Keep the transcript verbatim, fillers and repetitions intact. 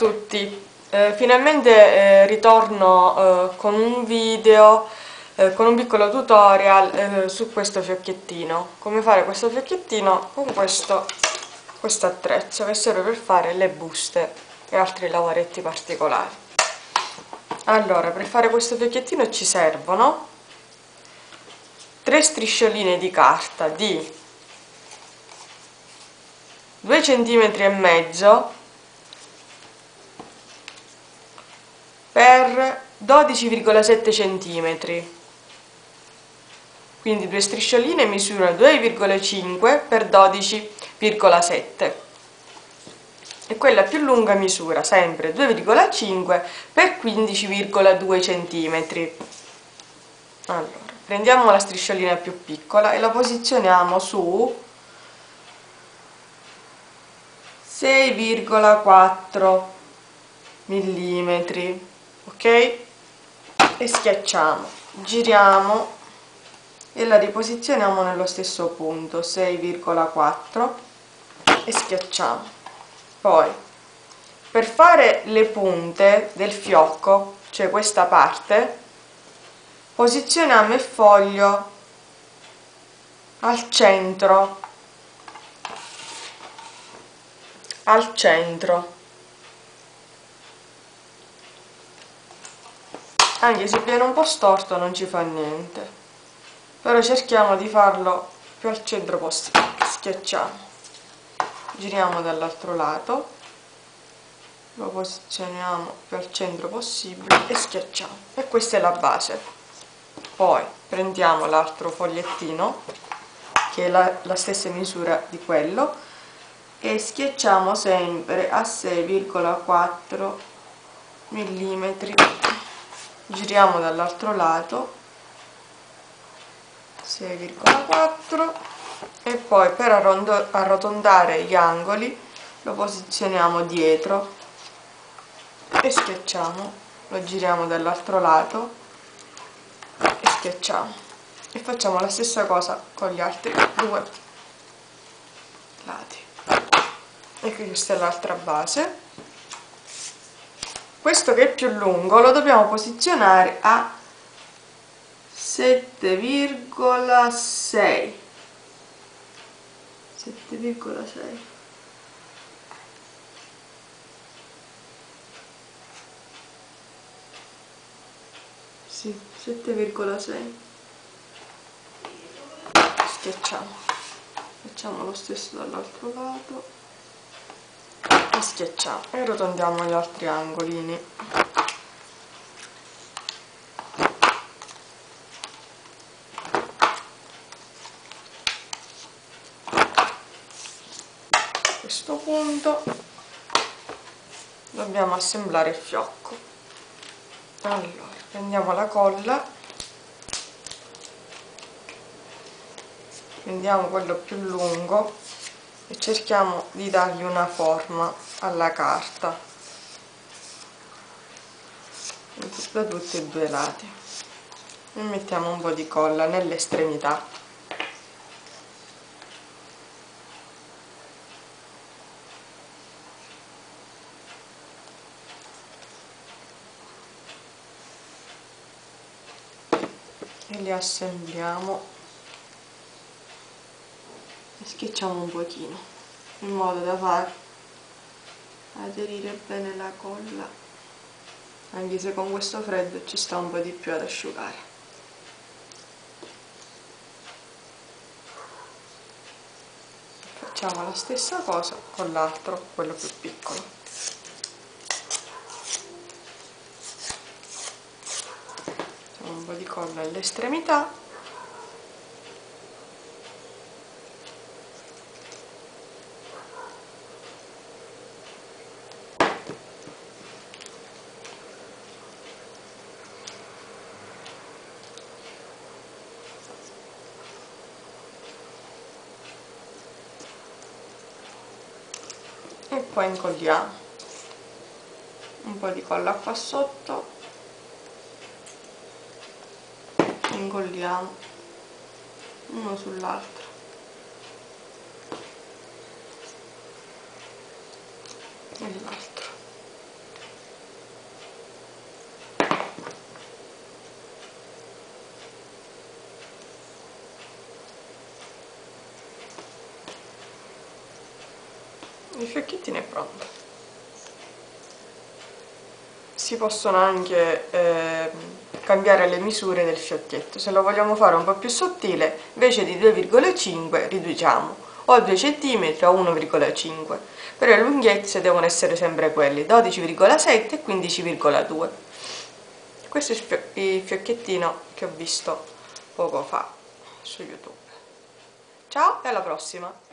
tutti, eh, finalmente eh, ritorno eh, con un video, eh, con un piccolo tutorial eh, su questo fiocchettino. Come fare questo fiocchettino con questo questo attrezzo che serve per fare le buste e altri lavoretti particolari. Allora, per fare questo fiocchettino ci servono tre striscioline di carta di due centimetri e mezzo per dodici virgola sette centimetri, quindi due striscioline misurano due virgola cinque per dodici virgola sette e quella più lunga misura sempre due virgola cinque per quindici virgola due centimetri. Allora, prendiamo la strisciolina più piccola e la posizioniamo su sei virgola quattro millimetri, ok? E schiacciamo, giriamo e la riposizioniamo nello stesso punto, sei virgola quattro, e schiacciamo. Poi, per fare le punte del fiocco, cioè questa parte, posizioniamo il foglio al centro. Al centro, anche se viene un po' storto non ci fa niente, però cerchiamo di farlo più al centro possibile. Schiacciamo, giriamo dall'altro lato, lo posizioniamo più al centro possibile e schiacciamo, e questa è la base. Poi prendiamo l'altro fogliettino che è la, la stessa misura di quello e schiacciamo sempre a sei virgola quattro millimetri, giriamo dall'altro lato, sei virgola quattro, e poi per arrotondare gli angoli lo posizioniamo dietro e schiacciamo, lo giriamo dall'altro lato e schiacciamo, e facciamo la stessa cosa con gli altri due lati. E questa è l'altra base. Questo che è più lungo lo dobbiamo posizionare a sette virgola sei, sì, sette virgola sei. Schiacciamo, facciamo lo stesso dall'altro lato, schiacciamo e arrotondiamo gli altri angolini. A questo punto dobbiamo assemblare il fiocco. Allora, prendiamo la colla, prendiamo quello più lungo e cerchiamo di dargli una forma alla carta da tutti e due i lati, e mettiamo un po' di colla nell'estremità. E li assembliamo e schiacciamo un pochino in modo da far aderire bene la colla, anche se con questo freddo ci sta un po' di più ad asciugare. Facciamo la stessa cosa con l'altro, quello più piccolo. Facciamo un po' di colla all'estremità. E poi incolliamo un po' di colla qua sotto, incolliamo uno sull'altro, e l'altro. il fiocchettino è pronto. Si possono anche eh, cambiare le misure del fiocchetto. Se lo vogliamo fare un po' più sottile, invece di due virgola cinque riduciamo o a due centimetri o uno virgola cinque, però le lunghezze devono essere sempre quelle, dodici virgola sette e quindici virgola due. Questo è il fiocchettino che ho visto poco fa su YouTube. Ciao e alla prossima!